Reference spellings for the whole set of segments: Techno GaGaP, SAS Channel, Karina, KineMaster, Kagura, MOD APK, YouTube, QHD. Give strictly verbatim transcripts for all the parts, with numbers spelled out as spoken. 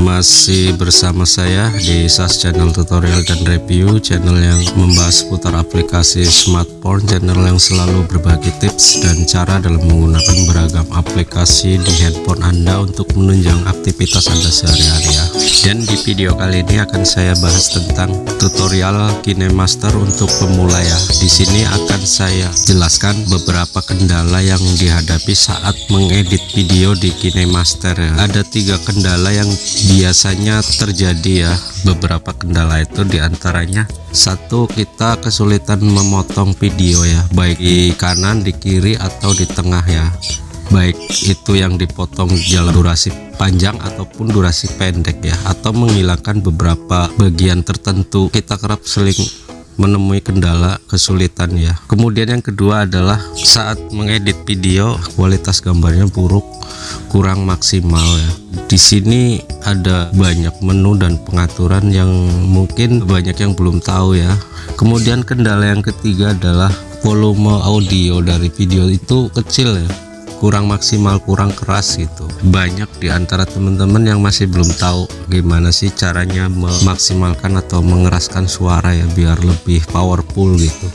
Masih bersama saya di S A S Channel Tutorial dan Review, channel yang membahas seputar aplikasi smartphone, channel yang selalu berbagi tips dan cara dalam menggunakan beragam aplikasi di handphone Anda untuk menunjang aktivitas Anda sehari-hari ya. Dan di video kali ini akan saya bahas tentang tutorial KineMaster untuk pemula ya. Di sini akan saya jelaskan beberapa kendala yang dihadapi saat mengedit video di KineMaster ya. Ada tiga kendala yang biasanya terjadi ya. Beberapa kendala itu diantaranya, satu, kita kesulitan memotong video ya, baik di kanan, di kiri, atau di tengah ya, baik itu yang dipotong dalam durasi panjang ataupun durasi pendek ya, atau menghilangkan beberapa bagian tertentu. Kita kerap seling menemui kendala kesulitan ya. Kemudian yang kedua adalah saat mengedit video kualitas gambarnya buruk, kurang maksimal ya. Di sini ada banyak menu dan pengaturan yang mungkin banyak yang belum tahu ya. Kemudian kendala yang ketiga adalah volume audio dari video itu kecil ya, kurang maksimal, kurang keras gitu. Banyak di antara teman-teman yang masih belum tahu gimana sih caranya memaksimalkan atau mengeraskan suara ya biar lebih powerful gitu.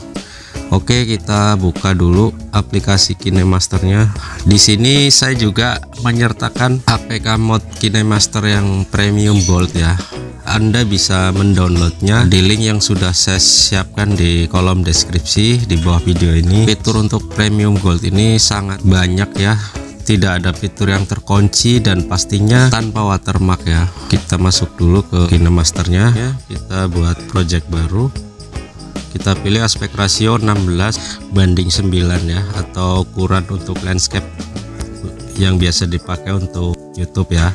Oke, kita buka dulu aplikasi KineMasternya. Di sini saya juga menyertakan A P K mod KineMaster yang premium gold ya. Anda bisa mendownloadnya di link yang sudah saya siapkan di kolom deskripsi di bawah video ini. Fitur untuk premium gold ini sangat banyak ya, tidak ada fitur yang terkunci dan pastinya tanpa watermark ya. Kita masuk dulu ke KineMasternya ya, kita buat project baru, kita pilih aspek rasio enam belas banding sembilan ya, atau ukuran untuk landscape yang biasa dipakai untuk YouTube ya.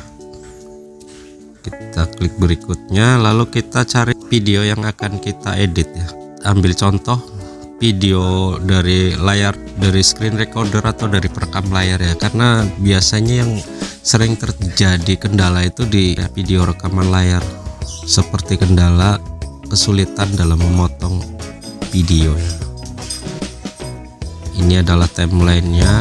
Kita klik berikutnya, lalu kita cari video yang akan kita edit ya. Ambil contoh video dari layar, dari screen recorder atau dari perekam layar ya, karena biasanya yang sering terjadi kendala itu di video rekaman layar, seperti kendala kesulitan dalam memotong video. Ini adalah timelinenya.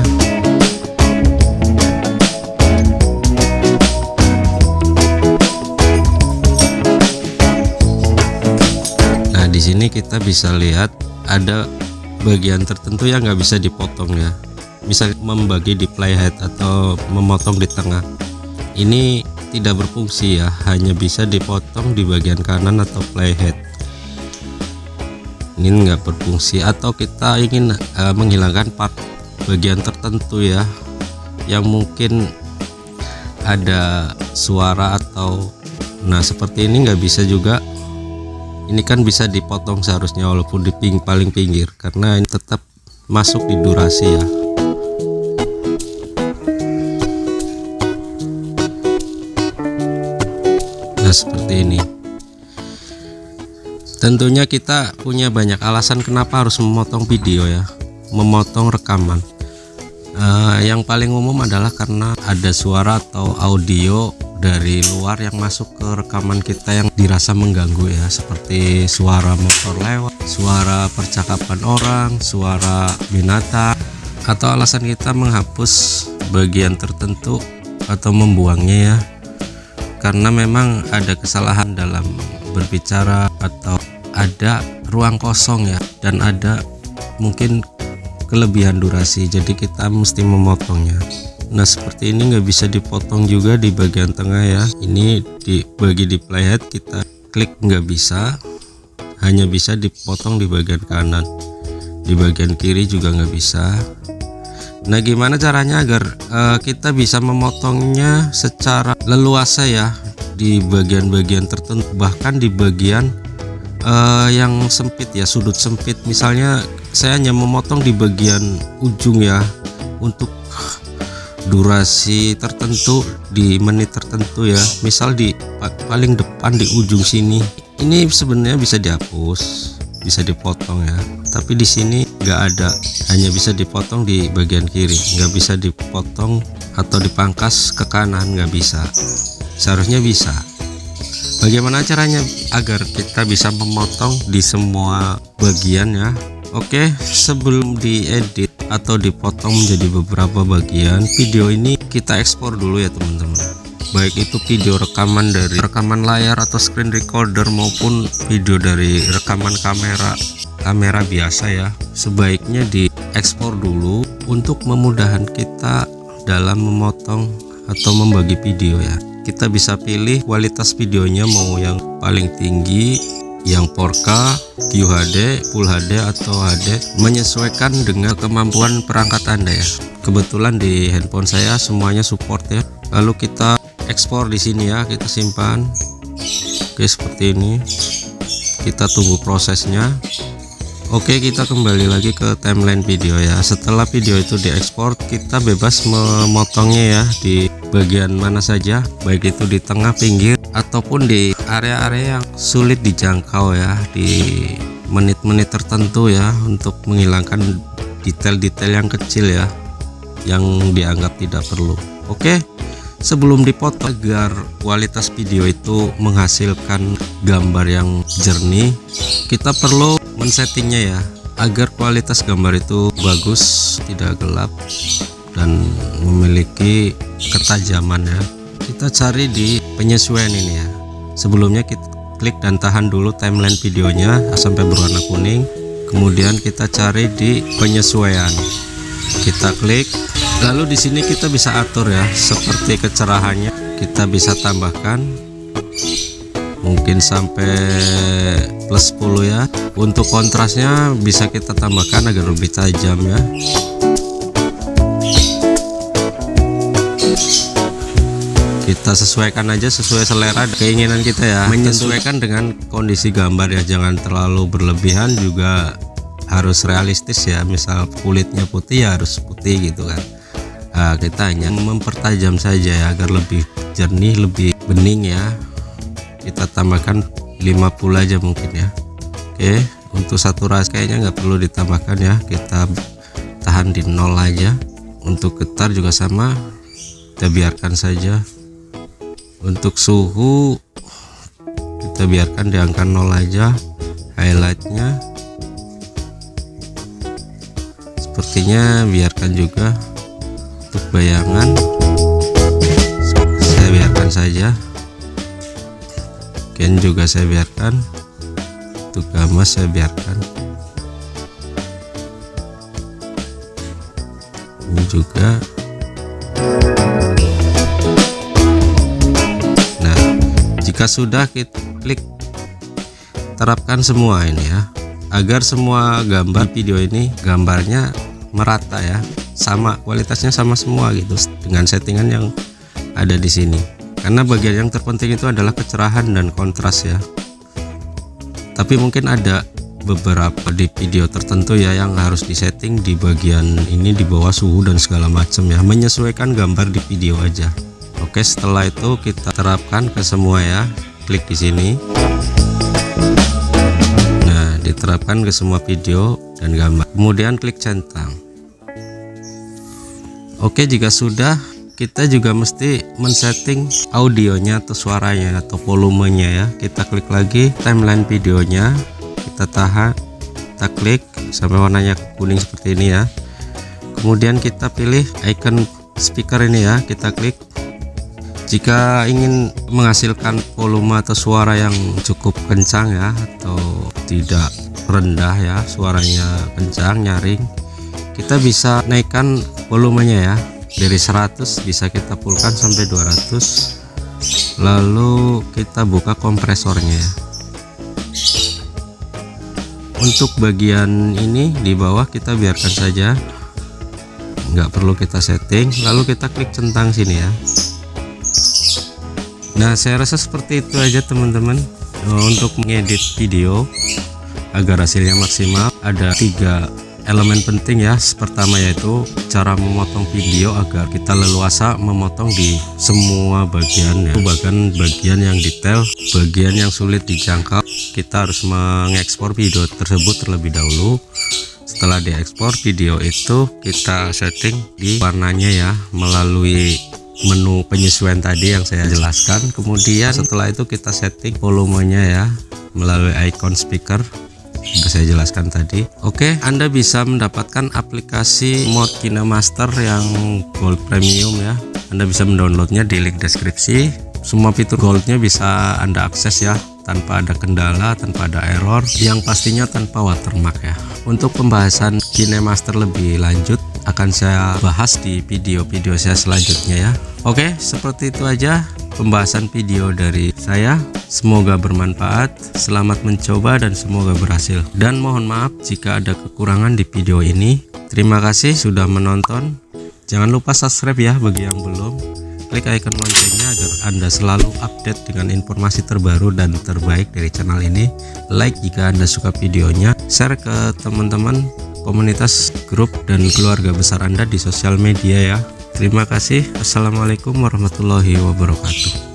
Nah, di sini kita bisa lihat ada bagian tertentu yang nggak bisa dipotong ya. Misalnya membagi di playhead atau memotong di tengah. Ini tidak berfungsi ya, hanya bisa dipotong di bagian kanan atau playhead. Ini enggak berfungsi. Atau kita ingin uh, menghilangkan part bagian tertentu ya, yang mungkin ada suara atau nah seperti ini nggak bisa juga. Ini kan bisa dipotong seharusnya walaupun di ping paling pinggir, karena ini tetap masuk di durasi ya. Nah seperti ini. Tentunya kita punya banyak alasan kenapa harus memotong video ya, memotong rekaman. Uh, yang paling umum adalah karena ada suara atau audio dari luar yang masuk ke rekaman kita yang dirasa mengganggu ya, seperti suara motor lewat, suara percakapan orang, suara binatang, atau alasan kita menghapus bagian tertentu atau membuangnya ya, karena memang ada kesalahan dalam berbicara atau ada ruang kosong ya, dan ada mungkin kelebihan durasi, jadi kita mesti memotongnya. Nah seperti ini nggak bisa dipotong juga di bagian tengah ya. Ini dibagi di playhead, kita klik nggak bisa, hanya bisa dipotong di bagian kanan, di bagian kiri juga nggak bisa. Nah gimana caranya agar uh, kita bisa memotongnya secara leluasa ya, di bagian-bagian tertentu, bahkan di bagian Uh, yang sempit ya, sudut sempit. Misalnya saya hanya memotong di bagian ujung ya, untuk durasi tertentu, di menit tertentu ya, misal di paling depan di ujung sini. Ini sebenarnya bisa dihapus, bisa dipotong ya, tapi di sini nggak ada, hanya bisa dipotong di bagian kiri, nggak bisa dipotong atau dipangkas ke kanan, nggak bisa. Seharusnya bisa. Bagaimana caranya agar kita bisa memotong di semua bagian ya? Oke, sebelum diedit atau dipotong menjadi beberapa bagian, video ini kita ekspor dulu ya teman-teman. baik itu video rekaman dari rekaman layar atau screen recorder maupun video dari rekaman kamera kamera biasa ya, sebaiknya diekspor dulu untuk memudahkan kita dalam memotong atau membagi video ya. Kita bisa pilih kualitas videonya mau yang paling tinggi, yang empat K, Q H D, Full H D atau H D, menyesuaikan dengan kemampuan perangkat Anda ya. Kebetulan di handphone saya semuanya support ya. Lalu kita ekspor di sini ya, kita simpan. Oke, seperti ini. Kita tunggu prosesnya. Oke, kita kembali lagi ke timeline video ya. Setelah video itu diekspor, kita bebas memotongnya ya di bagian mana saja, baik itu di tengah, pinggir, ataupun di area-area yang sulit dijangkau ya, di menit-menit tertentu ya, untuk menghilangkan detail-detail yang kecil ya, yang dianggap tidak perlu. Oke, sebelum dipotong, agar kualitas video itu menghasilkan gambar yang jernih, kita perlu men-settingnya ya, agar kualitas gambar itu bagus, tidak gelap, dan memiliki ketajaman ya. Kita cari di penyesuaian ini ya. Sebelumnya kita klik dan tahan dulu timeline videonya sampai berwarna kuning, kemudian kita cari di penyesuaian, kita klik, lalu di sini kita bisa atur ya, seperti kecerahannya kita bisa tambahkan mungkin sampai plus sepuluh ya. Untuk kontrasnya bisa kita tambahkan agar lebih tajam ya. Kita sesuaikan aja sesuai selera keinginan kita ya, menyesuaikan dengan kondisi gambar ya, jangan terlalu berlebihan, juga harus realistis ya. Misal kulitnya putih ya harus putih gitu kan. Nah, kita hanya mempertajam saja ya agar lebih jernih, lebih bening ya. Kita tambahkan lima puluh aja mungkin ya. Oke, untuk saturasi kayaknya nggak perlu ditambahkan ya, kita tahan di nol aja. Untuk getar juga sama, kita biarkan saja. Untuk suhu kita biarkan di angka nol aja. Highlightnya sepertinya biarkan juga. Untuk bayangan saya biarkan saja, juga saya biarkan. Untuk gamma saya biarkan, ini juga. Nah, jika sudah, kita klik terapkan semua ini ya, agar semua gambar video ini gambarnya merata ya, sama kualitasnya, sama semua gitu dengan settingan yang ada di sini. Karena bagian yang terpenting itu adalah kecerahan dan kontras ya. Tapi mungkin ada beberapa di video tertentu ya yang harus disetting di bagian ini, di bawah suhu dan segala macam ya, menyesuaikan gambar di video aja. Oke, setelah itu kita terapkan ke semua ya. Klik di sini. Nah, diterapkan ke semua video dan gambar. Kemudian klik centang. Oke, jika sudah, kita juga mesti men-setting audionya atau suaranya atau volumenya ya. Kita klik lagi timeline videonya, kita tahan, kita klik sampai warnanya kuning seperti ini ya. Kemudian kita pilih icon speaker ini ya, kita klik. Jika ingin menghasilkan volume atau suara yang cukup kencang ya, atau tidak rendah ya, suaranya kencang, nyaring, kita bisa naikkan volumenya ya. Dari seratus bisa kita pulkan sampai dua ratus. Lalu kita buka kompresornya ya. Untuk bagian ini di bawah kita biarkan saja, nggak perlu kita setting. Lalu kita klik centang sini ya. Nah, saya rasa seperti itu aja teman-teman. Untuk mengedit video agar hasilnya maksimal ada tiga elemen penting ya. Pertama yaitu cara memotong video agar kita leluasa memotong di semua bagian ya, bahkan bagian yang detail, bagian yang sulit dijangkau. Kita harus mengekspor video tersebut terlebih dahulu. Setelah diekspor video itu, kita setting di warnanya ya melalui menu penyesuaian tadi yang saya jelaskan. Kemudian setelah itu kita setting volumenya ya melalui icon speaker yang saya jelaskan tadi. Oke, Anda bisa mendapatkan aplikasi mod KineMaster yang Gold Premium ya. Anda bisa mendownloadnya di link deskripsi. Semua fitur Goldnya bisa Anda akses ya, tanpa ada kendala, tanpa ada error, yang pastinya tanpa watermark ya. Untuk pembahasan KineMaster lebih lanjut akan saya bahas di video-video saya selanjutnya ya. Oke, seperti itu aja pembahasan video dari saya. Semoga bermanfaat, selamat mencoba dan semoga berhasil. Dan mohon maaf jika ada kekurangan di video ini. Terima kasih sudah menonton. Jangan lupa subscribe ya bagi yang belum. Klik icon loncengnya agar Anda selalu update dengan informasi terbaru dan terbaik dari channel ini. Like jika Anda suka videonya, share ke teman-teman, komunitas, grup, dan keluarga besar Anda di sosial media ya. Terima kasih. Assalamualaikum warahmatullahi wabarakatuh.